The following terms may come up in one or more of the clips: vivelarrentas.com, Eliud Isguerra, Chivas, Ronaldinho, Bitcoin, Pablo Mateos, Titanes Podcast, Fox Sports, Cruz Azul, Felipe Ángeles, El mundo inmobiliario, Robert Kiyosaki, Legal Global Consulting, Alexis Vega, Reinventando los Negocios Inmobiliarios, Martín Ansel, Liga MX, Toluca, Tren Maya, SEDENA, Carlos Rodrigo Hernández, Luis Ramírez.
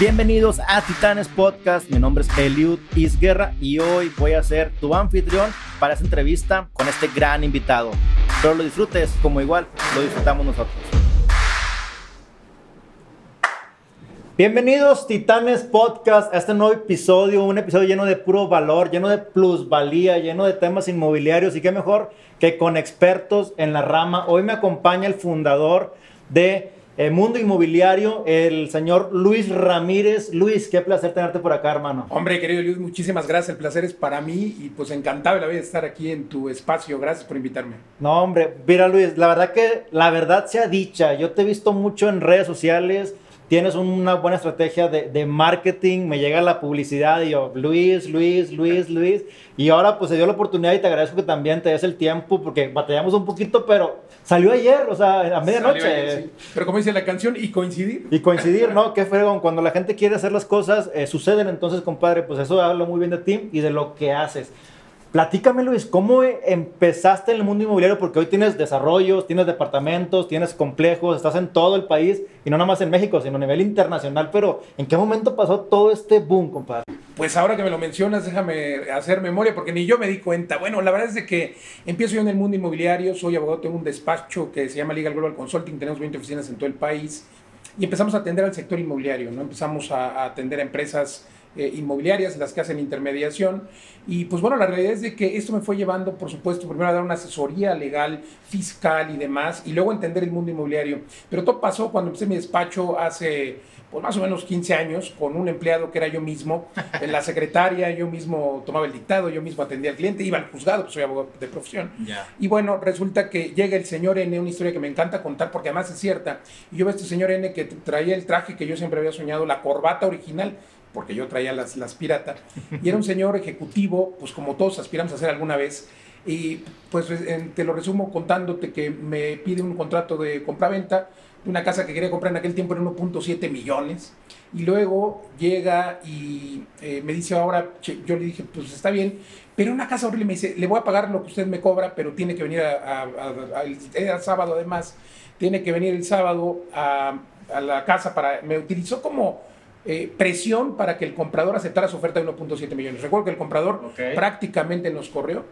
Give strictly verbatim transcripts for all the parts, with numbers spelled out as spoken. Bienvenidos a Titanes Podcast, mi nombre es Eliud Isguerra y hoy voy a ser tu anfitrión para esta entrevista con este gran invitado. Pero lo disfrutes como igual lo disfrutamos nosotros. Bienvenidos Titanes Podcast a este nuevo episodio, un episodio lleno de puro valor, lleno de plusvalía, lleno de temas inmobiliarios y qué mejor que con expertos en la rama. Hoy me acompaña el fundador de El mundo inmobiliario, el señor Luis Ramírez. Luis, qué placer tenerte por acá, hermano. Hombre, querido Luis, muchísimas gracias. El placer es para mí y pues encantado la vida de estar aquí en tu espacio. Gracias por invitarme. No, hombre, mira Luis, la verdad que la verdad sea dicha. Yo te he visto mucho en redes sociales. Tienes una buena estrategia de, de marketing, me llega la publicidad y yo, Luis, Luis, Luis, Luis. Y ahora pues se dio la oportunidad y te agradezco que también te des el tiempo porque batallamos un poquito, pero salió ayer, o sea, a medianoche. Ayer, sí. Pero como dice la canción, y coincidir. Y coincidir, ¿no? Qué fregón, cuando la gente quiere hacer las cosas, eh, suceden. Entonces, compadre, pues eso habla muy bien de ti y de lo que haces. Platícame, Luis, ¿cómo empezaste en el mundo inmobiliario? Porque hoy tienes desarrollos, tienes departamentos, tienes complejos, estás en todo el país, y no nada más en México, sino a nivel internacional. Pero, ¿en qué momento pasó todo este boom, compadre? Pues ahora que me lo mencionas, déjame hacer memoria, porque ni yo me di cuenta. Bueno, la verdad es de que empiezo yo en el mundo inmobiliario, soy abogado, tengo un despacho que se llama Legal Global Consulting, tenemos veinte oficinas en todo el país, y empezamos a atender al sector inmobiliario, ¿no? Empezamos a, a atender a empresas Eh, inmobiliarias, las que hacen intermediación. Y pues bueno, la realidad es de que esto me fue llevando, por supuesto, primero a dar una asesoría legal, fiscal y demás, y luego entender el mundo inmobiliario. Pero todo pasó cuando empecé mi despacho hace pues más o menos quince años, con un empleado que era yo mismo, la secretaria, yo mismo tomaba el dictado, yo mismo atendía al cliente, iba al juzgado, pues soy abogado de profesión. Yeah. Y bueno, resulta que llega el señor N, una historia que me encanta contar porque además es cierta. Y yo veo a este señor N que traía el traje que yo siempre había soñado, la corbata original, porque yo traía las, las pirata, y era un señor ejecutivo, pues como todos aspiramos a ser alguna vez, y pues te lo resumo contándote que me pide un contrato de compraventa de una casa que quería comprar en aquel tiempo en uno punto siete millones, y luego llega y eh, me dice ahora, yo le dije, pues está bien, pero una casa horrible, me dice, le voy a pagar lo que usted me cobra, pero tiene que venir a, a, a, a el, el sábado además, tiene que venir el sábado a, a la casa para, me utilizó como Eh, presión para que el comprador aceptara su oferta de uno punto siete millones. Recuerdo que el comprador okay. prácticamente nos corrió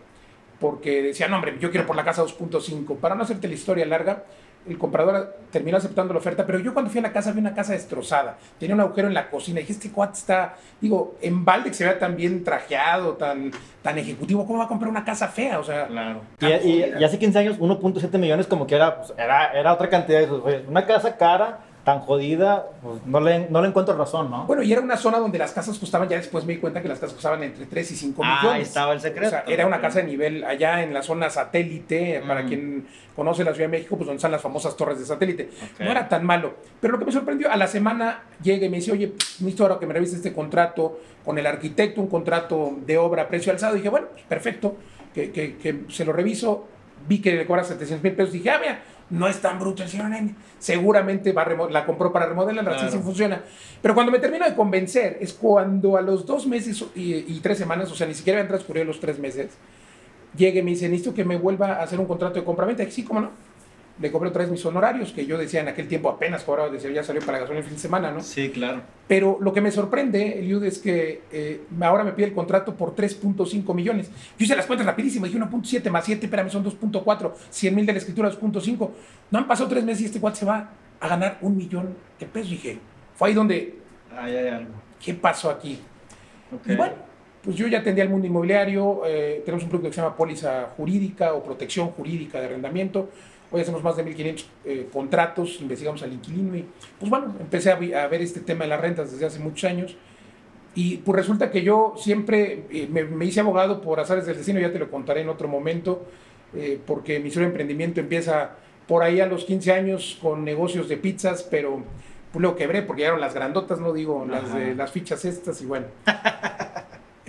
porque decía, no hombre, yo quiero por la casa dos punto cinco. Para no hacerte la historia larga, el comprador terminó aceptando la oferta, pero yo cuando fui a la casa vi una casa destrozada, tenía un agujero en la cocina, y dije, este cuate está, digo, en balde que se vea tan bien trajeado, tan, tan ejecutivo, ¿cómo va a comprar una casa fea? O sea, claro. Y, y, y hace quince años, uno punto siete millones como que era, pues, era, era otra cantidad de esos, una casa cara, tan jodida, pues no le, no le encuentro razón, ¿no? Bueno, y era una zona donde las casas costaban, ya después me di cuenta que las casas costaban entre tres y cinco millones. Ah, ahí estaba el secreto. O sea, era una casa de nivel allá en la zona satélite, mm. para quien conoce la Ciudad de México, pues donde están las famosas torres de satélite. Okay. No era tan malo. Pero lo que me sorprendió, a la semana llega y me dice, oye, necesito ahora que me revise este contrato con el arquitecto, un contrato de obra a precio alzado. Y dije, bueno, pues perfecto, que, que, que se lo reviso. Vi que le cobra setecientos mil pesos. Dije, ah, mira, no es tan bruto el señor N. Seguramente va a la compró para remodelar, la claro. funciona. Pero cuando me termino de convencer, es cuando a los dos meses y, y tres semanas, o sea, ni siquiera habían transcurrido los tres meses, llegue y me dice, necesito que me vuelva a hacer un contrato de compraventa. Dije, sí, cómo no. Le cobré otra vez mis honorarios, que yo decía en aquel tiempo apenas cobraba, decía, ya salió para gasolina el fin de semana, ¿no? Sí, claro. Pero lo que me sorprende, Eliud, es que eh, ahora me pide el contrato por tres punto cinco millones. Yo hice las cuentas rapidísimo, dije uno punto siete más siete, espérame, son dos punto cuatro, cien mil de la escritura, dos punto cinco. No han pasado tres meses y este cuate se va a ganar un millón de pesos. Dije, fue ahí donde, ahí hay algo. ¿Qué pasó aquí? Okay. Y bueno, pues yo ya atendía el mundo inmobiliario, eh, tenemos un producto que se llama póliza jurídica o protección jurídica de arrendamiento. Hoy hacemos más de mil quinientos eh, contratos, investigamos al inquilino y pues bueno, empecé a, vi, a ver este tema de las rentas desde hace muchos años y pues resulta que yo siempre eh, me, me hice abogado por azares del destino, ya te lo contaré en otro momento, eh, porque mi historia de emprendimiento empieza por ahí a los quince años con negocios de pizzas, pero pues lo quebré porque llegaron las grandotas, no digo, las, de, las fichas estas y bueno.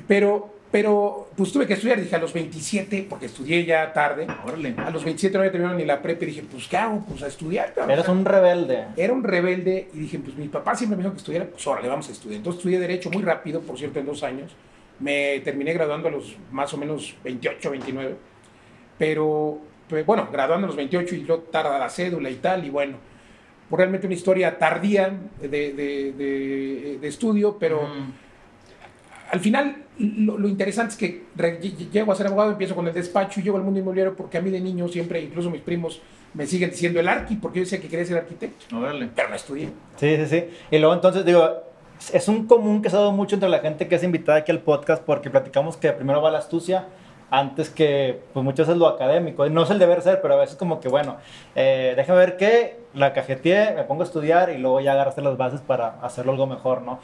Pero... Pero pues tuve que estudiar, dije a los veintisiete, porque estudié ya tarde. Orle. A los veintisiete no había terminado ni la prepa y dije, pues ¿qué hago? Pues a estudiar. Cabrón. Eres un rebelde. Era un rebelde y dije, pues mi papá siempre me dijo que estudiara, pues órale, vamos a estudiar. Entonces estudié Derecho muy rápido, por cierto, en dos años. Me terminé graduando a los más o menos veintiocho, veintinueve. Pero, pues, bueno, graduando a los veintiocho y luego tarda la cédula y tal, y bueno. realmente una historia tardía de, de, de, de estudio, pero mm. al final lo, lo interesante es que re, llego a ser abogado, empiezo con el despacho y llego al mundo inmobiliario porque a mí de niño siempre, incluso mis primos, me siguen diciendo el arqui, porque yo decía que quería ser arquitecto, no, pero no estudié. Sí, sí, sí. Y luego entonces digo... Es un común que se ha dado mucho entre la gente que es invitada aquí al podcast, porque platicamos que primero va la astucia antes que, pues, muchas veces lo académico. No es el deber ser, pero a veces como que, bueno, eh, déjame ver qué, la cajeteé, me pongo a estudiar y luego ya agarraste las bases para hacerlo algo mejor, ¿no?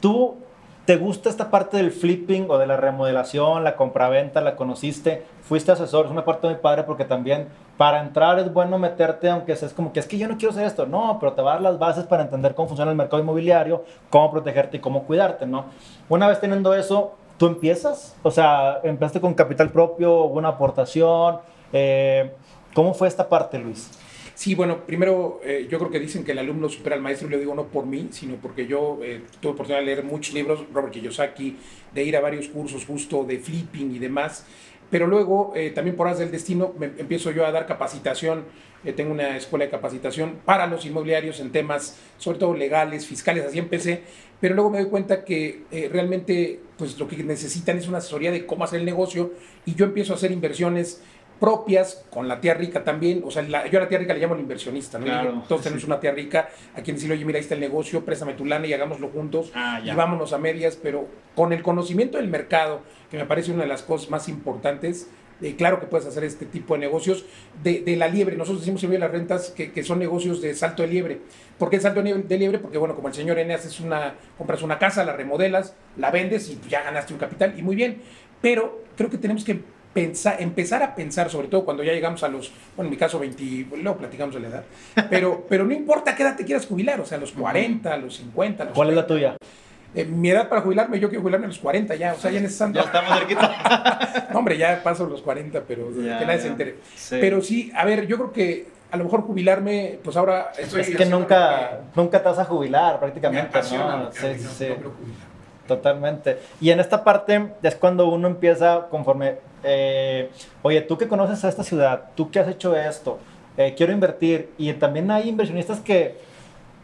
¿Tú te gusta esta parte del flipping o de la remodelación, la compraventa? ¿La conociste? ¿Fuiste asesor? Es una parte muy padre porque también para entrar es bueno meterte, aunque seas como que es que yo no quiero hacer esto. No, pero te va a dar las bases para entender cómo funciona el mercado inmobiliario, cómo protegerte y cómo cuidarte, ¿no? Una vez teniendo eso, ¿tú empiezas? O sea, ¿empezaste con capital propio, una aportación? Eh, ¿Cómo fue esta parte, Luis? Sí, bueno, primero eh, yo creo que dicen que el alumno supera al maestro, y lo digo no por mí, sino porque yo eh, tuve oportunidad de leer muchos libros, Robert Kiyosaki, de ir a varios cursos justo de flipping y demás, pero luego eh, también por as del destino me empiezo yo a dar capacitación, eh, tengo una escuela de capacitación para los inmobiliarios en temas sobre todo legales, fiscales, así empecé, pero luego me doy cuenta que eh, realmente pues lo que necesitan es una asesoría de cómo hacer el negocio y yo empiezo a hacer inversiones propias, con la tía rica también, o sea, la, yo a la tía rica le llamo el inversionista, ¿no? Claro, todos sí. tenemos una tía rica a quien decirle, oye, mira, ahí está el negocio, préstame tu lana y hagámoslo juntos, ah, y vámonos a medias, pero con el conocimiento del mercado, que me parece una de las cosas más importantes, eh, claro que puedes hacer este tipo de negocios, de, de la liebre, nosotros decimos en las rentas que, que son negocios de salto de liebre. ¿Por qué el salto de liebre? Porque, bueno, como el señor N, haces una, compras una casa, la remodelas, la vendes y ya ganaste un capital, y muy bien, pero creo que tenemos que Pensar, empezar a pensar, sobre todo cuando ya llegamos a los, bueno, en mi caso veinte, luego platicamos de la edad, pero, pero no importa qué edad te quieras jubilar, o sea, a los cuarenta, a los cincuenta. A los ¿Cuál cuarenta. Es la tuya? Eh, mi edad para jubilarme, yo quiero jubilarme a los cuarenta ya, o sea, ya en ese... Ya estamos cerquita. No, hombre, ya paso los cuarenta, pero ya, que nadie ya. se entere. Sí. Pero sí, a ver, yo creo que a lo mejor jubilarme, pues ahora... Estoy es que nunca, que nunca te vas a jubilar prácticamente, apasiona, ¿no? Sí, sí, sí. Totalmente. Y en esta parte es cuando uno empieza conforme, eh, oye, tú que conoces a esta ciudad, tú que has hecho esto, eh, quiero invertir. Y también hay inversionistas que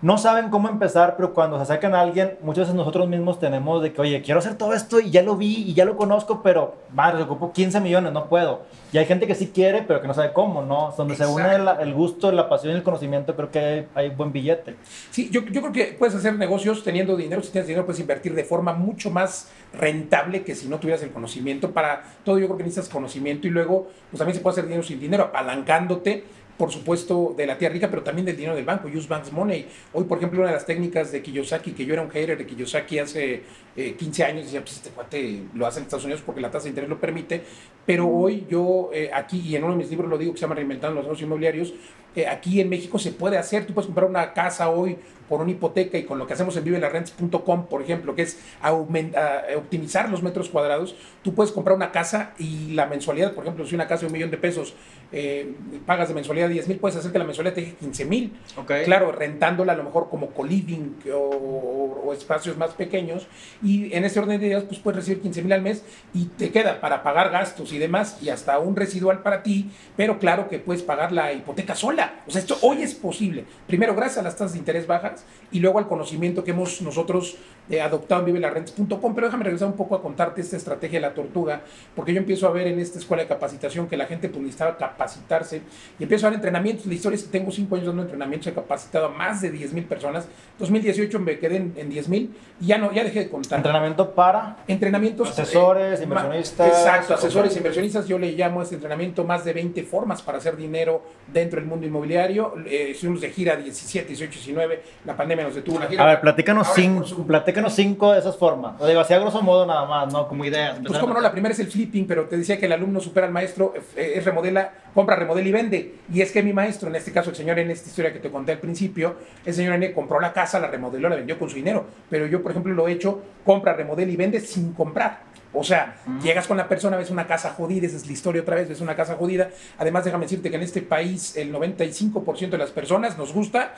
no saben cómo empezar, pero cuando se acercan a alguien, muchas veces nosotros mismos tenemos de que, oye, quiero hacer todo esto y ya lo vi y ya lo conozco, pero madre, ocupo quince millones, no puedo. Y hay gente que sí quiere, pero que no sabe cómo, ¿no? Donde Exacto. se une el, el gusto, la pasión y el conocimiento, creo que hay, hay buen billete. Sí, yo, yo creo que puedes hacer negocios teniendo dinero. Si tienes dinero, puedes invertir de forma mucho más rentable que si no tuvieras el conocimiento. Para todo, yo creo que necesitas conocimiento y luego, pues también se puede hacer dinero sin dinero, apalancándote, por supuesto, de la tía rica, pero también del dinero del banco, use bank's money. Hoy, por ejemplo, una de las técnicas de Kiyosaki, que yo era un hater de Kiyosaki hace eh, quince años, decía, pues este cuate lo hace en Estados Unidos porque la tasa de interés lo permite, pero hoy yo eh, aquí, y en uno de mis libros lo digo, que se llama Reinventando los Negocios Inmobiliarios, eh, aquí en México se puede hacer, tú puedes comprar una casa hoy por una hipoteca y con lo que hacemos en vive las rentas punto com, por ejemplo, que es aumenta, optimizar los metros cuadrados, tú puedes comprar una casa y la mensualidad, por ejemplo, si una casa de un millón de pesos eh, pagas de mensualidad diez mil, puedes hacer que la mensualidad te deje quince mil. Okay. Claro, rentándola a lo mejor como co-living o, o, o espacios más pequeños. Y en ese orden de ideas, pues puedes recibir quince mil al mes y te queda para pagar gastos y demás y hasta un residual para ti. Pero claro que puedes pagar la hipoteca sola. O sea, esto hoy es posible. Primero, gracias a las tasas de interés bajas y luego al conocimiento que hemos nosotros eh, adoptado en vive las rentas punto com. Pero déjame regresar un poco a contarte esta estrategia de la tortuga, porque yo empiezo a ver en esta escuela de capacitación que la gente pues, necesitaba capacitarse y empiezo a entrenamientos. La historia es que tengo cinco años dando entrenamientos, he capacitado a más de diez mil personas. dos mil dieciocho me quedé en, en diez mil y ya, no, ya dejé de contar. ¿Entrenamiento para? Entrenamientos. Asesores, eh, inversionistas. Exacto, asesores, inversionistas. Yo le llamo a este entrenamiento más de veinte formas para hacer dinero dentro del mundo inmobiliario. Eh, estuvimos de gira diecisiete, dieciocho, diecinueve. La pandemia nos detuvo la gira. A ver, platícanos, cinco, su... platícanos cinco de esas formas. O digo, así a grosso modo nada más, ¿no? Como ideas. Pues cómo no, la primera es el flipping, pero te decía que el alumno supera al maestro, eh, es remodela, compra, remodela y vende. Y es que mi maestro, en este caso el señor N, esta historia que te conté al principio, el señor N compró la casa, la remodeló, la vendió con su dinero. Pero yo, por ejemplo, lo he hecho, compra, remodela y vende sin comprar. O sea, mm. llegas con la persona, ves una casa jodida, esa es la historia otra vez, ves una casa jodida. Además, déjame decirte que en este país el noventa y cinco por ciento de las personas nos gusta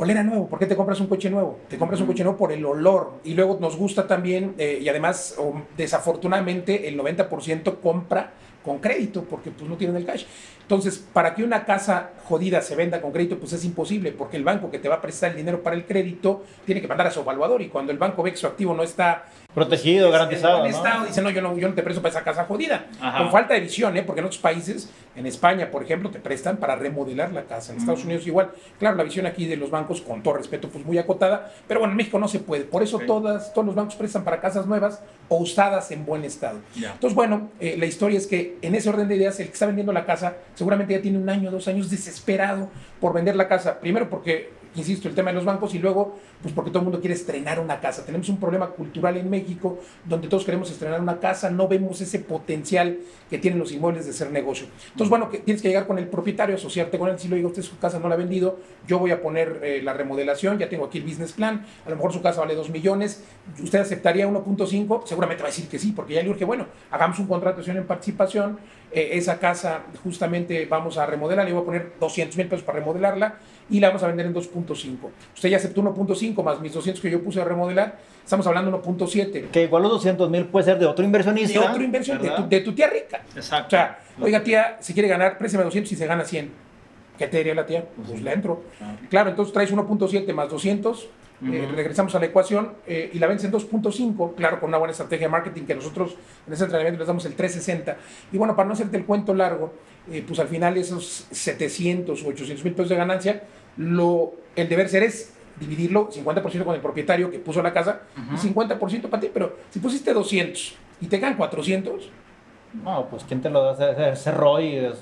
oler a nuevo. ¿Por qué te compras un coche nuevo? Te compras un coche nuevo por el olor. Y luego nos gusta también, eh, y además, oh, desafortunadamente, el noventa por ciento compra con crédito, porque pues no tienen el cash. Entonces, para que una casa jodida se venda con crédito, pues es imposible, porque el banco que te va a prestar el dinero para el crédito tiene que mandar a su evaluador, y cuando el banco ve que su activo no está protegido, es, garantizado, en buen estado, ¿no? Dice, no yo, no, yo no te presto para esa casa jodida. Ajá. Con falta de visión, ¿eh? Porque en otros países, en España, por ejemplo, te prestan para remodelar la casa. En Estados mm. Unidos igual. Claro, la visión aquí de los bancos, con todo respeto, pues muy acotada, pero bueno, en México no se puede. Por eso okay. todas, todos los bancos prestan para casas nuevas o usadas en buen estado. Yeah. Entonces, bueno, eh, la historia es que en ese orden de ideas, el que está vendiendo la casa seguramente ya tiene un año, dos años desesperado por vender la casa. Primero porque, insisto, el tema de los bancos, y luego pues porque todo el mundo quiere estrenar una casa. Tenemos un problema cultural en México donde todos queremos estrenar una casa, no vemos ese potencial que tienen los inmuebles de ser negocio. Entonces, bueno, que tienes que llegar con el propietario, asociarte con él, si lo digo, usted su casa no la ha vendido, yo voy a poner eh, la remodelación, ya tengo aquí el business plan, a lo mejor su casa vale dos millones, usted aceptaría uno punto cinco, seguramente va a decir que sí, porque ya le urge, bueno, hagamos un contrato en participación, eh, esa casa justamente vamos a remodelar, le voy a poner doscientos mil pesos para remodelarla y la vamos a vender en dos punto cinco. Usted ya aceptó uno punto cinco más mis doscientos que yo puse a remodelar, estamos hablando de uno punto siete. Que igual los doscientos mil puede ser de otro inversionista. De otro inversionista, de tu, de tu tía rica. Exacto. O sea, oiga tía, si quiere ganar, préstame doscientos y se gana cien. ¿Qué te diría la tía? Pues uh-huh. la entro. Uh-huh. Claro, entonces traes uno punto siete más doscientos, uh-huh. eh, regresamos a la ecuación eh, y la vendes en dos punto cinco, claro, con una buena estrategia de marketing que nosotros en ese entrenamiento les damos el trescientos sesenta. Y bueno, para no hacerte el cuento largo, eh, pues al final esos setecientos u ochocientos mil pesos de ganancia, lo, el deber ser es dividirlo cincuenta por ciento con el propietario que puso la casa uh-huh. y cincuenta por ciento para ti, pero si pusiste doscientos y te quedan cuatrocientos. No, pues ¿quién te lo da? Ese R O I es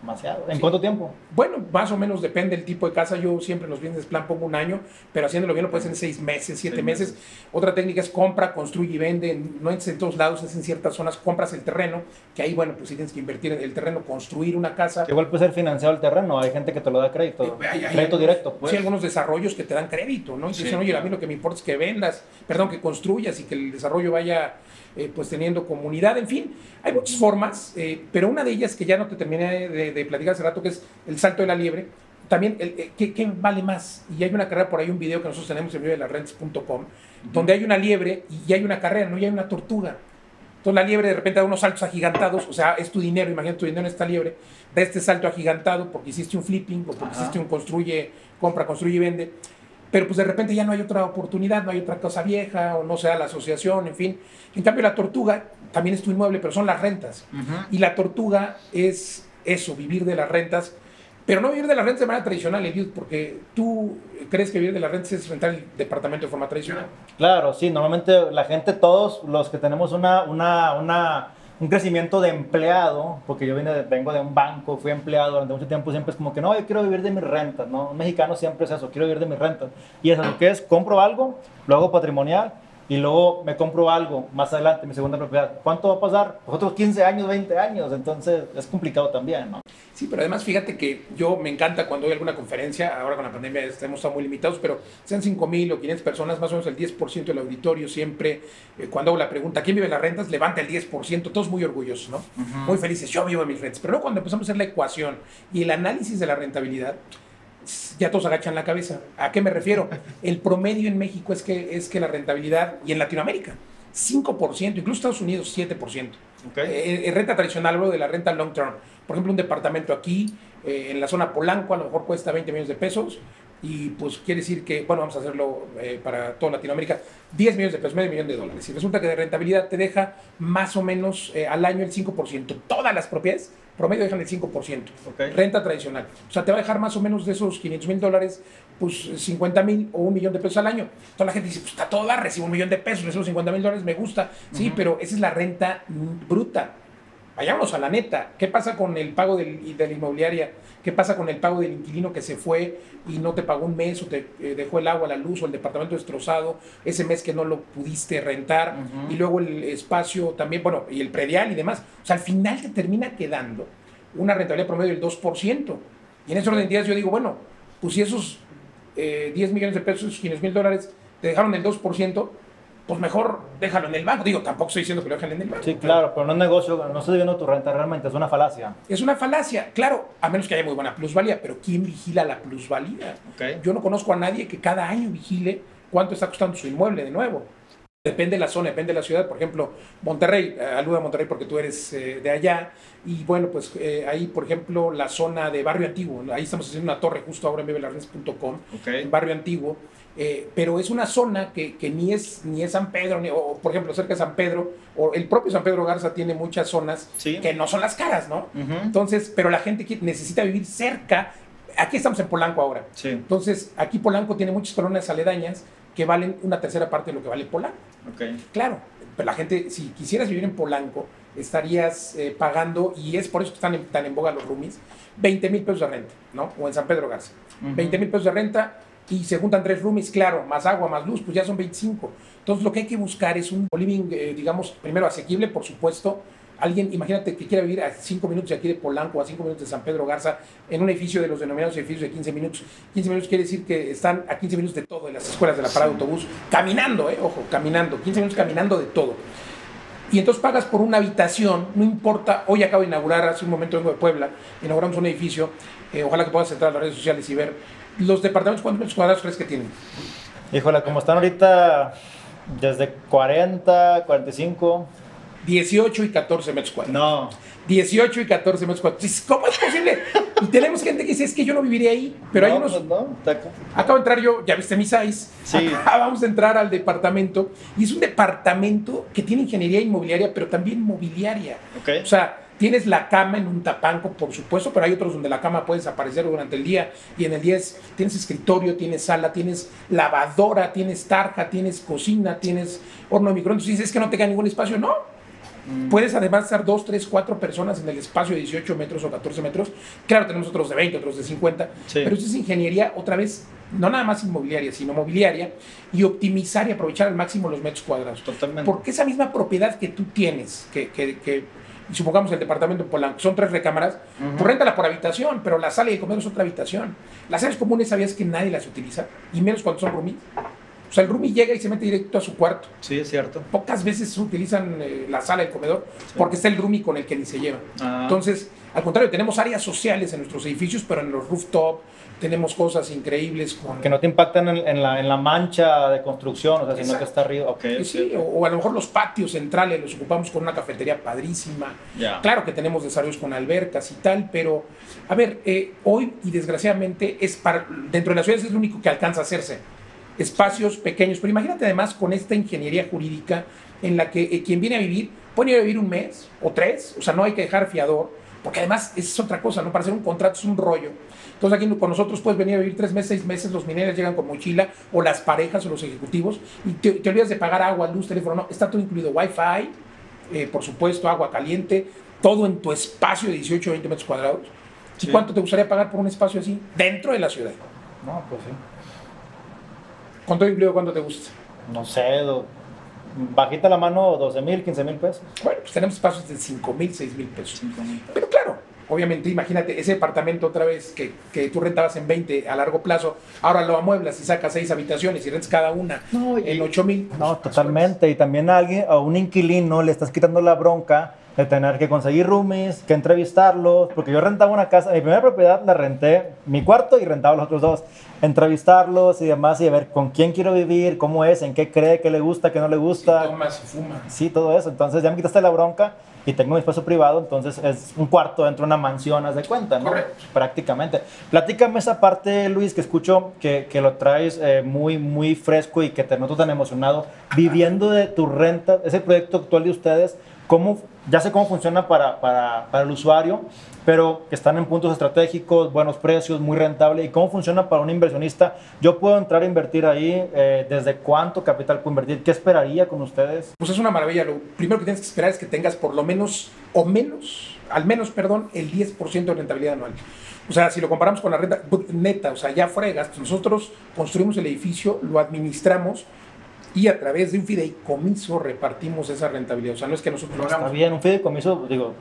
demasiado. ¿En sí. cuánto tiempo? Bueno, más o menos depende del tipo de casa. Yo siempre en los bienes plan pongo un año, pero haciéndolo bien lo puedes hacer en seis meses, siete seis meses. meses. Otra técnica es compra, construye y vende. No es en todos lados, es en ciertas zonas. Compras el terreno, que ahí, bueno, pues tienes que invertir en el terreno, construir una casa. Igual puede ser financiado el terreno. Hay gente que te lo da crédito, eh, hay, hay, crédito hay, directo. Pues. Sí, algunos desarrollos que te dan crédito, ¿no? Y sí, dicen, oye, a mí lo que me importa es que vendas, perdón, que construyas y que el desarrollo vaya... Eh, pues teniendo comunidad, en fin, hay muchas formas, eh, pero una de ellas que ya no te terminé de, de platicar hace rato, que es el salto de la liebre, también, el, eh, ¿qué, ¿qué vale más? Y hay una carrera por ahí, un video que nosotros tenemos en vive las rentas punto com, donde hay una liebre y hay una carrera, no, y hay una tortuga. Entonces la liebre de repente da unos saltos agigantados, o sea, es tu dinero, imagínate tu dinero en esta liebre, da este salto agigantado porque hiciste un flipping, o porque Ajá. hiciste un construye, compra, construye y vende, pero pues de repente ya no hay otra oportunidad, no hay otra cosa vieja, o no se da la asociación, en fin. En cambio la tortuga también es tu inmueble, pero son las rentas. Uh-huh. Y la tortuga es eso, vivir de las rentas, pero no vivir de las rentas de manera tradicional, Eliud, porque tú crees que vivir de las rentas es rentar el departamento de forma tradicional. Claro, sí, normalmente la gente, todos los que tenemos una, una, una, un crecimiento de empleado, porque yo vine, vengo de un banco, fui empleado durante mucho tiempo, siempre es como que no, yo quiero vivir de mis rentas, ¿no? Un mexicano siempre es eso, quiero vivir de mis rentas. Y eso es lo que es, compro algo, lo hago patrimonial y luego me compro algo más adelante, mi segunda propiedad. ¿Cuánto va a pasar? Los otros quince años, veinte años, entonces es complicado también, ¿no? Sí, pero además fíjate que yo me encanta cuando doy alguna conferencia, ahora con la pandemia estamos muy limitados, pero sean cinco mil o quinientas personas, más o menos el diez por ciento del auditorio siempre, eh, cuando hago la pregunta, ¿quién vive las rentas? Levanta el diez por ciento, todos muy orgullosos, ¿no? Uh-huh. Muy felices, yo vivo de mis rentas. Pero luego cuando empezamos a hacer la ecuación y el análisis de la rentabilidad, ya todos agachan la cabeza. ¿A qué me refiero? El promedio en México es que, es que la rentabilidad, y en Latinoamérica, cinco por ciento, incluso Estados Unidos, siete por ciento. Okay. Eh, renta tradicional, hablo de la renta long term. Por ejemplo, un departamento aquí, eh, en la zona Polanco, a lo mejor cuesta veinte millones de pesos, y pues quiere decir que, bueno, vamos a hacerlo eh, para toda Latinoamérica, diez millones de pesos, medio millón de dólares. Y resulta que de rentabilidad te deja más o menos eh, al año el cinco por ciento. Todas las propiedades promedio dejan el cinco por ciento. Okay. Renta tradicional. O sea, te va a dejar más o menos de esos quinientos mil dólares, pues cincuenta mil o un millón de pesos al año. Entonces la gente dice, pues está todo, va, recibo un millón de pesos, recibo cincuenta mil dólares, me gusta. Sí, uh-huh. pero esa es la renta bruta. Vayámonos a la neta. ¿Qué pasa con el pago del, de la inmobiliaria? ¿Qué pasa con el pago del inquilino que se fue y no te pagó un mes, o te eh, dejó el agua, la luz, o el departamento destrozado ese mes que no lo pudiste rentar? Uh-huh. Y luego el espacio también, bueno, y el predial y demás. O sea, al final te termina quedando una rentabilidad promedio del dos por ciento. Y en ese orden de ideas yo digo, bueno, pues si esos eh, diez millones de pesos, esos quinientos mil dólares, te dejaron el dos por ciento, pues mejor déjalo en el banco. Digo, tampoco estoy diciendo que lo dejen en el banco. Sí, claro, pero no es negocio, no estoy viendo tu renta realmente, es una falacia. Es una falacia, claro, a menos que haya muy buena plusvalía, pero ¿quién vigila la plusvalía? Okay. Yo no conozco a nadie que cada año vigile cuánto está costando su inmueble de nuevo. Depende de la zona, depende de la ciudad. Por ejemplo, Monterrey, alude a Monterrey porque tú eres eh, de allá. Y bueno, pues eh, ahí, por ejemplo, la zona de Barrio Antiguo. Ahí estamos haciendo una torre justo ahora en vive la rentas punto com, okay. En Barrio Antiguo. Eh, pero es una zona que, que ni, es, ni es San Pedro, ni, o por ejemplo, cerca de San Pedro, o el propio San Pedro Garza tiene muchas zonas sí. que no son las caras, ¿no? Uh-huh. Entonces, pero la gente necesita vivir cerca. Aquí estamos en Polanco ahora. Sí. Entonces, aquí Polanco tiene muchas colonias aledañas que valen una tercera parte de lo que vale Polanco. Okay. Claro, pero la gente, si quisieras vivir en Polanco, estarías eh, pagando, y es por eso que están en, tan en boga los roomies, veinte mil pesos de renta, ¿no? O en San Pedro Garza. Uh-huh. veinte mil pesos de renta y se juntan tres roomies, claro, más agua, más luz, pues ya son veinticinco. Entonces, lo que hay que buscar es un living, eh, digamos, primero asequible, por supuesto. Alguien, imagínate que quiera vivir a cinco minutos de aquí de Polanco, a cinco minutos de San Pedro Garza, en un edificio de los denominados edificios de quince minutos. quince minutos quiere decir que están a quince minutos de todo, de las escuelas, de la parada de autobús, caminando, eh, ojo, caminando, quince minutos caminando de todo. Y entonces pagas por una habitación, no importa, hoy acabo de inaugurar, hace un momento vengo de Puebla, inauguramos un edificio, eh, ojalá que puedas entrar a las redes sociales y ver los departamentos, ¿cuántos metros cuadrados crees que tienen? Híjole, como están ahorita, desde cuarenta, cuarenta y cinco... dieciocho y catorce metros cuadrados. No. dieciocho y catorce metros cuadrados. ¿Cómo es posible? Y tenemos gente que dice, es que yo no viviría ahí. Pero no, hay unos... Pues no, taca. Acabo de entrar yo, ya viste mi size. Sí. Acá vamos a entrar al departamento. Y es un departamento que tiene ingeniería inmobiliaria, pero también mobiliaria. Okay. O sea, tienes la cama en un tapanco, por supuesto, pero hay otros donde la cama puede desaparecer durante el día. Y en el día es, tienes escritorio, tienes sala, tienes lavadora, tienes tarja, tienes cocina, tienes horno de microondas. Entonces dices, es que no te queda ningún espacio. No. Puedes además estar dos, tres, cuatro personas en el espacio de dieciocho metros o catorce metros. Claro, tenemos otros de veinte, otros de cincuenta. Sí. Pero esto es ingeniería, otra vez, no nada más inmobiliaria, sino mobiliaria. Y optimizar y aprovechar al máximo los metros cuadrados. Totalmente. Porque esa misma propiedad que tú tienes, que, que, que supongamos el departamento en Polanco, son tres recámaras, uh-huh. Pues réntala por habitación, pero la sala de comer es otra habitación. Las áreas comunes, ¿sabías que nadie las utiliza? Y menos cuando son roomies. O sea, el roomie llega y se mete directo a su cuarto. Sí, es cierto. Pocas veces utilizan eh, la sala, el comedor, sí. Porque está el roomie con el que ni se lleva. Ah. Entonces, al contrario, tenemos áreas sociales en nuestros edificios, pero en los rooftop tenemos cosas increíbles. Con... Que no te impactan en, en, la, en la mancha de construcción, o sea, exacto. Sino que está arriba. Okay, sí, okay. O, o a lo mejor los patios centrales los ocupamos con una cafetería padrísima. Yeah. Claro que tenemos desarrollos con albercas y tal, pero, a ver, eh, hoy, y desgraciadamente, es para, dentro de las ciudades es lo único que alcanza a hacerse. Espacios pequeños, pero imagínate además con esta ingeniería jurídica en la que eh, quien viene a vivir, puede ir a vivir un mes o tres, o sea, no hay que dejar fiador, porque además es otra cosa, ¿no? Para hacer un contrato es un rollo. Entonces aquí con nosotros puedes venir a vivir tres meses, seis meses, los mineros llegan con mochila, o las parejas o los ejecutivos, y te, te olvidas de pagar agua, luz, teléfono, no, está todo incluido, wifi, eh, por supuesto, agua caliente, todo en tu espacio de dieciocho o veinte metros cuadrados. Sí. ¿Y cuánto te gustaría pagar por un espacio así dentro de la ciudad? No, pues sí. ¿Con todo incluido cuánto te gusta? No sé, do, bajita la mano, doce mil, quince mil pesos. Bueno, pues tenemos espacios de cinco mil, seis mil pesos. Pero claro, obviamente, imagínate, ese departamento otra vez que, que tú rentabas en veinte a largo plazo, ahora lo amueblas y sacas seis habitaciones y rentas cada una no, en ocho mil. No, totalmente. Y también a alguien, a un inquilino le estás quitando la bronca de tener que conseguir roomies, que entrevistarlos, porque yo rentaba una casa, mi primera propiedad la renté, mi cuarto, y rentaba los otros dos, entrevistarlos y demás, y a ver con quién quiero vivir, cómo es, en qué cree, qué le gusta, qué no le gusta. Sí, toma, se fuma. Sí, todo eso, entonces ya me quitaste la bronca y tengo mi espacio privado, entonces es un cuarto dentro de una mansión, haz de cuenta, ¿no? Correcto. Prácticamente. Platícame esa parte, Luis, que escucho que, que lo traes eh, muy, muy fresco y que te noto tan emocionado, viviendo de tu renta, ese proyecto actual de ustedes. Cómo, ya sé cómo funciona para, para, para el usuario, pero que están en puntos estratégicos, buenos precios, muy rentable. ¿Y cómo funciona para un inversionista? ¿Yo puedo entrar a invertir ahí? Eh, ¿Desde cuánto capital puedo invertir? ¿Qué esperaría con ustedes? Pues es una maravilla. Lo primero que tienes que esperar es que tengas por lo menos, o menos, al menos, perdón, el diez por ciento de rentabilidad anual. O sea, si lo comparamos con la renta neta, o sea, ya fuera de gastos, nosotros construimos el edificio, lo administramos, y a través de un fideicomiso repartimos esa rentabilidad. O sea, no es que nosotros lo hagamos. Está bien, un fideicomiso, digo,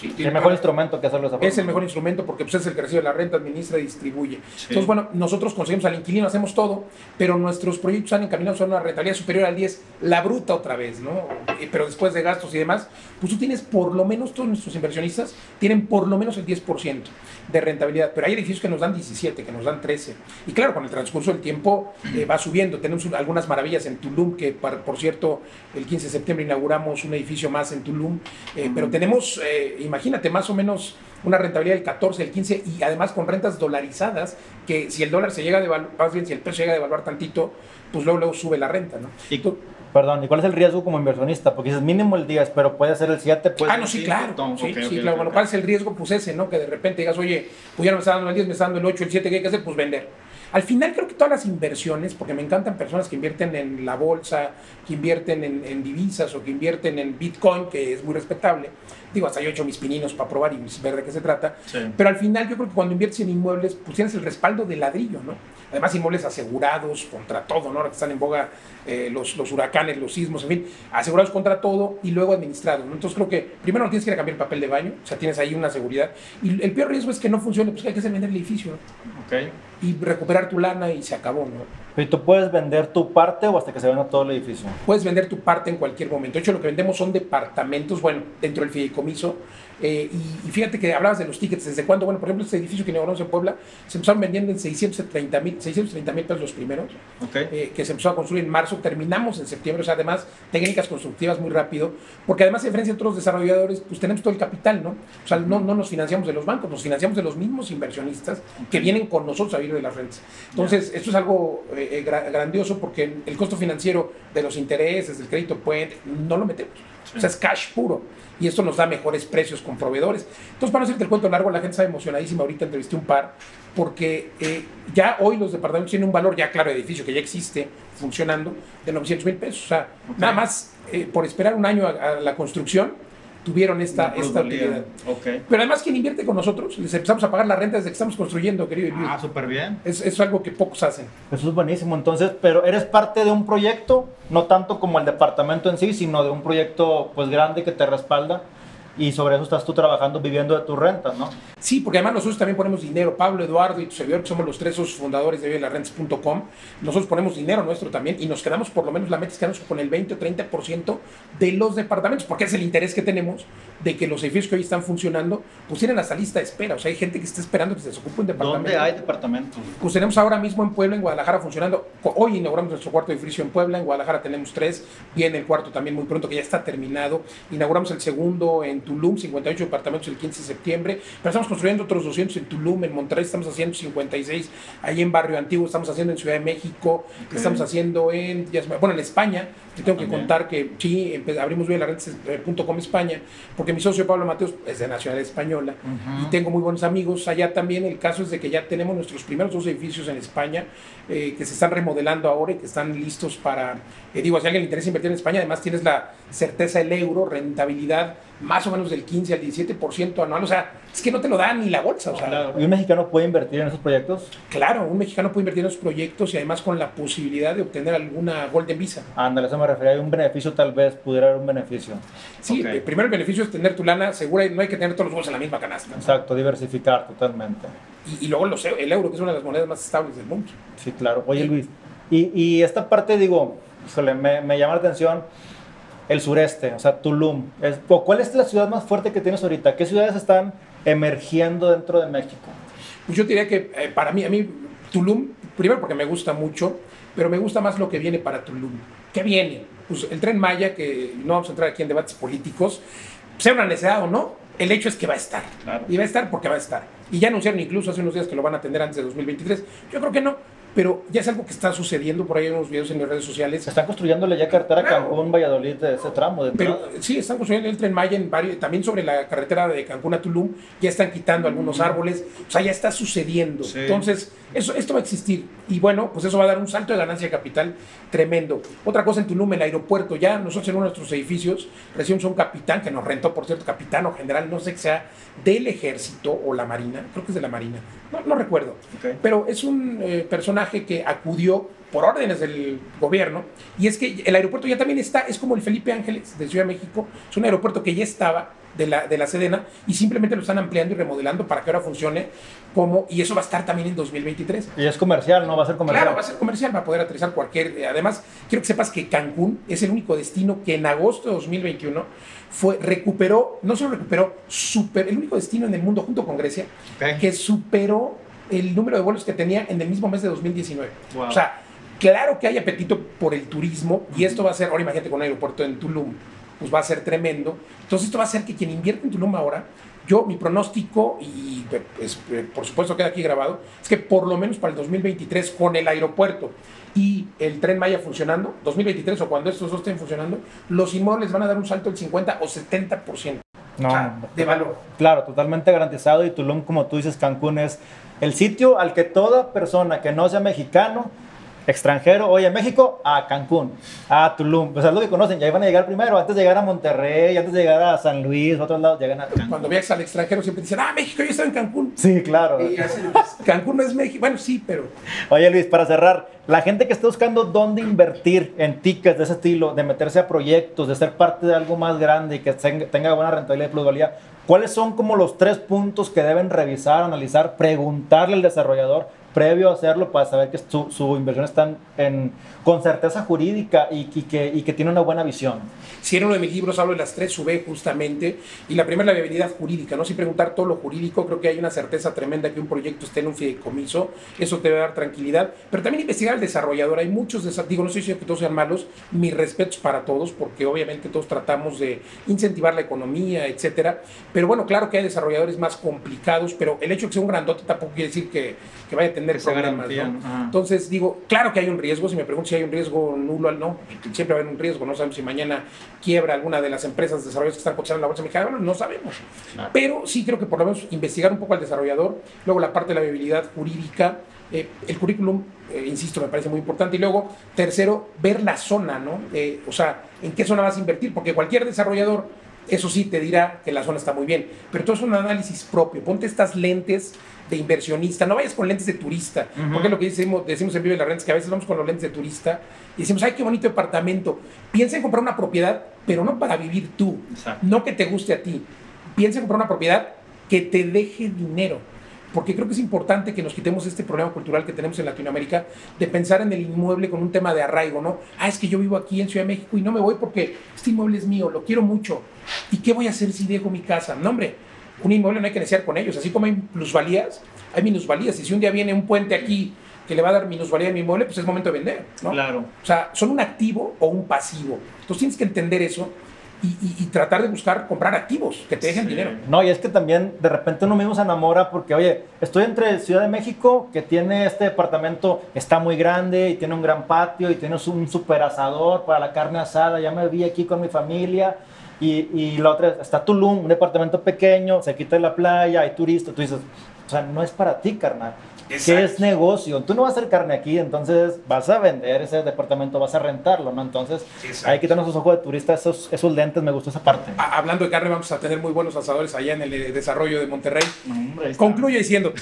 Sí, el mejor para... instrumento que hacerlo. Es el mejor instrumento porque pues, es el que recibe la renta, administra y distribuye. Sí. Entonces, bueno, nosotros conseguimos al inquilino, hacemos todo, pero nuestros proyectos han encaminado a una rentabilidad superior al diez, la bruta otra vez, ¿no? Pero después de gastos y demás, pues tú tienes por lo menos, todos nuestros inversionistas tienen por lo menos el diez por ciento de rentabilidad, pero hay edificios que nos dan diecisiete, que nos dan trece. Y claro, con el transcurso del tiempo eh, va subiendo. Tenemos algunas maravillas en Tulum, que par, por cierto, el quince de septiembre inauguramos un edificio más en Tulum, eh, mm. pero tenemos, eh, imagínate, más o menos una rentabilidad del catorce, del quince, y además con rentas dolarizadas, que si el dólar se llega a devaluar, más bien si el peso llega a devaluar tantito, pues luego, luego sube la renta, ¿no? Y tú, perdón, ¿y cuál es el riesgo como inversionista? Porque dices mínimo el diez, pero puede ser el siete, puede Ah, no, sí, claro. Tom, sí, okay, sí, okay, claro. Okay. Bueno, ¿cuál es el riesgo? Pues ese, ¿no? Que de repente digas, oye, pues ya no me está dando el diez, me está dando el ocho, el siete, ¿qué hay que hacer? Pues vender. Al final creo que todas las inversiones, porque me encantan personas que invierten en la bolsa, que invierten en, en divisas o que invierten en Bitcoin, que es muy respetable. Digo, hasta yo he hecho mis pininos para probar y ver de qué se trata. Sí. Pero al final yo creo que cuando inviertes en inmuebles, pues tienes el respaldo de ladrillo, ¿no? Además inmuebles asegurados contra todo, ¿no? Ahora que están en boga eh, los, los huracanes, los sismos, en fin, asegurados contra todo y luego administrados, ¿no? Entonces creo que primero no tienes que ir a cambiar el papel de baño, o sea, tienes ahí una seguridad. Y el peor riesgo es que no funcione, pues que hay que hacer vender el edificio, ¿no? Okay. Y recuperar tu lana y se acabó, ¿no? ¿Y tú puedes vender tu parte o hasta que se venda todo el edificio? Puedes vender tu parte en cualquier momento. De hecho, lo que vendemos son departamentos, bueno, dentro del fideicomiso. Eh, y, y fíjate que hablabas de los tickets. ¿Desde cuándo? Bueno, por ejemplo, este edificio que inauguramos en Puebla se empezaron vendiendo en seiscientos treinta mil pesos los primeros. Okay. eh, Que se empezó a construir en marzo. Terminamos en septiembre. O sea, además, técnicas constructivas muy rápido. Porque además, a diferencia de otros desarrolladores, pues tenemos todo el capital, ¿no? O sea, no, no nos financiamos de los bancos, nos financiamos de los mismos inversionistas que vienen con nosotros a vivir de las rentas. Entonces, yeah. esto es algo eh, gra grandioso porque el costo financiero de los intereses, del crédito, pues, no lo metemos. Sí. O sea, es cash puro. Y esto nos da mejores precios con proveedores. Entonces, para no hacerte el cuento largo, la gente está emocionadísima. Ahorita entrevisté un par porque eh, ya hoy los departamentos tienen un valor, ya claro, edificio que ya existe, funcionando, de novecientos mil pesos. O sea, okay. nada más eh, por esperar un año a, a la construcción, tuvieron esta, esta utilidad. Okay. Pero además, quien invierte con nosotros, les empezamos a pagar la renta desde que estamos construyendo, querido Eliud. Ah, súper bien. Es, es algo que pocos hacen. Eso es buenísimo. Entonces, pero eres parte de un proyecto, no tanto como el departamento en sí, sino de un proyecto pues grande que te respalda. Y sobre eso estás tú trabajando, viviendo de tus rentas, ¿no? Sí, porque además nosotros también ponemos dinero. Pablo, Eduardo y tu servidor, que somos los tres socios fundadores de vive las rentas punto com, nosotros ponemos dinero nuestro también y nos quedamos, por lo menos la meta es quedarnos con el veinte o treinta por ciento de los departamentos, porque es el interés que tenemos de que los edificios que hoy están funcionando pues tienen hasta lista de espera. O sea, hay gente que está esperando que se les ocupe un departamento. ¿Dónde hay departamentos? Pues tenemos ahora mismo en Puebla, en Guadalajara funcionando. Hoy inauguramos nuestro cuarto edificio en Puebla, en Guadalajara tenemos tres, viene el cuarto también muy pronto, que ya está terminado. Inauguramos el segundo en Tulum, cincuenta y ocho departamentos el quince de septiembre, pero estamos construyendo otros doscientos en Tulum, en Monterrey estamos haciendo cincuenta y seis, ahí en Barrio Antiguo estamos haciendo en Ciudad de México, okay. estamos haciendo en, ya, bueno, en España, te tengo okay. que contar que sí, abrimos vive las rentas punto com España, porque mi socio Pablo Mateos es de nacionalidad española, uh -huh. y tengo muy buenos amigos allá también. El caso es de que ya tenemos nuestros primeros dos edificios en España, eh, que se están remodelando ahora y que están listos para, eh, digo, si a alguien le interesa invertir en España, además tienes la certeza del euro, rentabilidad más o menos del quince al diecisiete por ciento anual. O sea, es que no te lo da ni la bolsa. O sea, claro. ¿Y un mexicano puede invertir en esos proyectos? Claro, un mexicano puede invertir en esos proyectos y además con la posibilidad de obtener alguna Golden Visa. Ándale, eso me refería. Hay un beneficio, tal vez, pudiera haber un beneficio. Sí, okay. eh, primero el beneficio es tener tu lana segura y no hay que tener todos los huevos en la misma canasta. Exacto, ¿no? Diversificar totalmente. Y, y luego los, el euro, que es una de las monedas más estables del mundo. Sí, claro. Oye, Luis, y, y esta parte, digo, híjole, me, me llama la atención. El sureste, o sea, Tulum. ¿Cuál es la ciudad más fuerte que tienes ahorita? ¿Qué ciudades están emergiendo dentro de México? Pues yo diría que eh, para mí, a mí, Tulum, primero porque me gusta mucho, pero me gusta más lo que viene para Tulum. ¿Qué viene? Pues el Tren Maya, que no vamos a entrar aquí en debates políticos, sea una necesidad o no, el hecho es que va a estar. Claro. Y va a estar porque va a estar. Y ya anunciaron incluso hace unos días que lo van a atender antes de dos mil veintitrés. Yo creo que no. Pero ya es algo que está sucediendo, por ahí hay unos videos en mis redes sociales. Se están construyéndole ya carretera claro. Cancún, Valladolid, de ese tramo. De pero Prado. Sí, están construyendo el Tren Maya en varios, también sobre la carretera de Cancún a Tulum, ya están quitando mm. algunos árboles, o sea, ya está sucediendo. Sí. Entonces, eso, esto va a existir y bueno, pues eso va a dar un salto de ganancia de capital tremendo. Otra cosa en Tulum, el aeropuerto, ya nosotros en uno de nuestros edificios recibimos un capitán que nos rentó, por cierto, capitán o general, no sé que sea del ejército o la marina, creo que es de la marina, no, no recuerdo, okay. pero es un eh, personaje que acudió por órdenes del gobierno, y es que el aeropuerto ya también está, es como el Felipe Ángeles de Ciudad de México, es un aeropuerto que ya estaba, de la, de la SEDENA, y simplemente lo están ampliando y remodelando para que ahora funcione como, y eso va a estar también en dos mil veintitrés. Y es comercial, ¿no? Va a ser comercial. Claro, va a ser comercial, va a poder aterrizar cualquier... Además, quiero que sepas que Cancún es el único destino que en agosto de dos mil veintiuno fue, recuperó, no solo recuperó, super, el único destino en el mundo junto con Grecia, okay, que superó el número de vuelos que tenía en el mismo mes de dos mil diecinueve. Wow. O sea, claro que hay apetito por el turismo, y esto va a ser, ahora imagínate con un aeropuerto en Tulum, pues va a ser tremendo. Entonces esto va a hacer que quien invierte en Tulum ahora, yo, mi pronóstico, y pues, por supuesto queda aquí grabado, es que por lo menos para el dos mil veintitrés, con el aeropuerto y el Tren Maya funcionando, dos mil veintitrés o cuando estos dos estén funcionando, los inmuebles van a dar un salto del cincuenta o setenta por ciento. No, o sea, de valor. Claro, totalmente garantizado. Y Tulum, como tú dices, Cancún es el sitio al que toda persona que no sea mexicano, extranjero, oye, México, a Cancún, a Tulum, pues es lo que conocen, ya iban a llegar primero, antes de llegar a Monterrey, antes de llegar a San Luis, a otros lados, llegan a Cancún. Cuando viajas al extranjero siempre dicen, ah, México, yo estoy en Cancún. Sí, claro. Y así, Cancún no es México, bueno, sí, pero... Oye, Luis, para cerrar, la gente que está buscando dónde invertir en tickets de ese estilo, de meterse a proyectos, de ser parte de algo más grande y que tenga buena rentabilidad y plusvalía, ¿cuáles son como los tres puntos que deben revisar, analizar, preguntarle al desarrollador previo a hacerlo para saber que su, su inversión está en, con certeza jurídica y, y, que, y que tiene una buena visión? Si en uno de mis libros hablo de las tres V justamente, y la primera es la viabilidad jurídica, ¿no? Sin preguntar todo lo jurídico, creo que hay una certeza tremenda que un proyecto esté en un fideicomiso, eso te va a dar tranquilidad, pero también investigar al desarrollador. Hay muchos, digo, no estoy diciendo que todos sean malos, mis respetos para todos, porque obviamente todos tratamos de incentivar la economía, etcétera, pero bueno, claro que hay desarrolladores más complicados, pero el hecho de que sea un grandote tampoco quiere decir que, que vaya a tener problemas, ¿no? Entonces digo, claro que hay un riesgo. Si me pregunto si hay un riesgo nulo, no, siempre va a haber un riesgo, no sabemos si mañana quiebra alguna de las empresas desarrolladoras que están cotizando en la bolsa mexicana, bueno, no sabemos, claro. Pero sí creo que por lo menos investigar un poco al desarrollador, luego la parte de la viabilidad jurídica, eh, el currículum, eh, insisto, me parece muy importante, y luego tercero, ver la zona, ¿no? Eh, o sea, en qué zona vas a invertir, porque cualquier desarrollador, eso sí, te dirá que la zona está muy bien, pero todo es un análisis propio. Ponte estas lentes de inversionista, no vayas con lentes de turista, uh-huh, porque es lo que decimos, decimos en Vive las Rentas, que a veces vamos con los lentes de turista y decimos, ay, qué bonito departamento. Piensa en comprar una propiedad, pero no para vivir tú, exacto, no que te guste a ti. Piensa en comprar una propiedad que te deje dinero, porque creo que es importante que nos quitemos este problema cultural que tenemos en Latinoamérica de pensar en el inmueble con un tema de arraigo, ¿no? Ah, es que yo vivo aquí en Ciudad de México y no me voy porque este inmueble es mío, lo quiero mucho. ¿Y qué voy a hacer si dejo mi casa? No, hombre, un inmueble no hay que negociar con ellos. Así como hay plusvalías, hay minusvalías. Y si un día viene un puente aquí que le va a dar minusvalía a mi inmueble, pues es momento de vender, ¿no? Claro. O sea, son un activo o un pasivo. Entonces tienes que entender eso. Y, y, y tratar de buscar, comprar activos que te dejen, sí, dinero. No, y es que también de repente uno mismo se enamora porque, oye, estoy entre Ciudad de México, que tiene este departamento, está muy grande y tiene un gran patio y tiene un super asador para la carne asada, ya me vi aquí con mi familia. Y, y la otra está Tulum, un departamento pequeño, se quita la playa, hay turistas. Tú dices, o sea, no es para ti, carnal. Exacto. Que es negocio, tú no vas a hacer carne aquí, entonces vas a vender ese departamento, vas a rentarlo, ¿no? Entonces, exacto, hay que quitarnos los ojos de turista, esos, esos lentes, me gustó esa parte. A hablando de carne, vamos a tener muy buenos asadores allá en el desarrollo de Monterrey. Hombre, concluyo diciendo,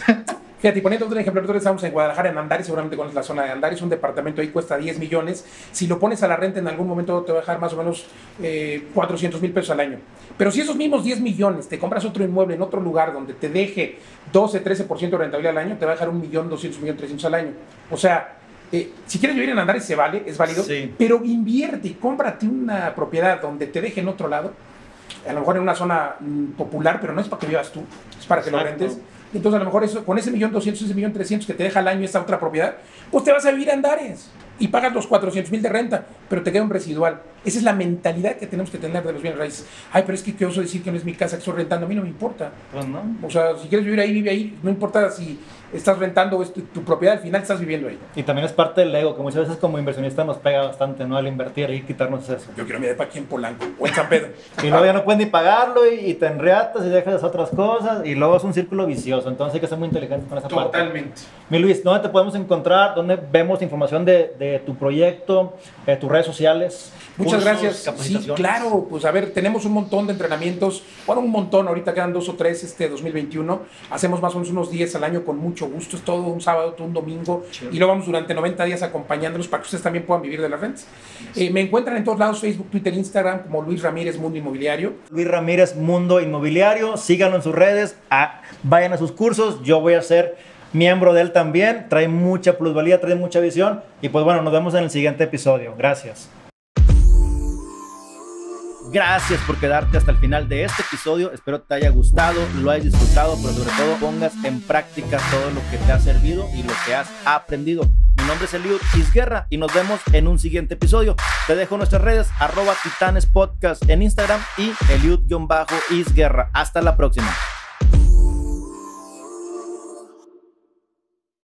fíjate, poniendo otro ejemplo, nosotros estamos en Guadalajara, en Andares, seguramente conoces la zona de Andares, un departamento ahí cuesta diez millones, si lo pones a la renta en algún momento te va a dejar más o menos eh, cuatrocientos mil pesos al año, pero si esos mismos diez millones te compras otro inmueble en otro lugar donde te deje doce, trece por ciento de rentabilidad al año, te va a dejar un millón, doscientos, un millón, trescientos al año, o sea... Eh, si quieres vivir en Andares se vale, es válido, sí, pero invierte y cómprate una propiedad donde te deje en otro lado, a lo mejor en una zona mm, popular, pero no es para que vivas tú, es para, exacto, que lo rentes. Entonces a lo mejor eso, con ese millón doscientos, ese millón trescientos que te deja al año esa otra propiedad, pues te vas a vivir a Andares y pagas los cuatrocientos mil de renta, pero te queda un residual. Esa es la mentalidad que tenemos que tener de los bienes raíces. Ay, pero es que qué oso decir que no es mi casa que estoy rentando, a mí no me importa. Pues no. O sea, si quieres vivir ahí, vive ahí, no importa si estás rentando o es tu, tu propiedad, al final estás viviendo ahí. Y también es parte del ego, que muchas veces como inversionista nos pega bastante, ¿no? Al invertir y quitarnos eso. Yo quiero mi depa aquí en Polanco o en San Pedro. Y luego ya no puedes ni pagarlo y, y te enreatas y dejas otras cosas y luego es un círculo vicioso. Entonces hay que ser muy inteligente con esa, totalmente, parte. Totalmente. Mi Luis, ¿dónde te podemos encontrar? ¿Dónde vemos información de, de tu proyecto, de tus redes sociales? Muchas gracias. Sí, claro, pues a ver, tenemos un montón de entrenamientos, bueno, un montón, ahorita quedan dos o tres este dos mil veintiuno, hacemos más o menos unos diez al año con mucho mucho gusto. Es todo un sábado, todo un domingo. Sure. Y lo vamos durante noventa días acompañándolos para que ustedes también puedan vivir de las rentas. Yes. Eh, me encuentran en todos lados, Facebook, Twitter, Instagram, como Luis Ramírez, Mundo Inmobiliario. Luis Ramírez, Mundo Inmobiliario. Síganlo en sus redes, a, vayan a sus cursos. Yo voy a ser miembro de él también. Trae mucha plusvalía, trae mucha visión. Y pues bueno, nos vemos en el siguiente episodio. Gracias. Gracias por quedarte hasta el final de este episodio. Espero te haya gustado, lo hayas disfrutado, pero sobre todo pongas en práctica todo lo que te ha servido y lo que has aprendido. Mi nombre es Eliud Isguerra y nos vemos en un siguiente episodio. Te dejo nuestras redes, arroba Titanes Podcast en Instagram y Eliud Isguerra. Hasta la próxima.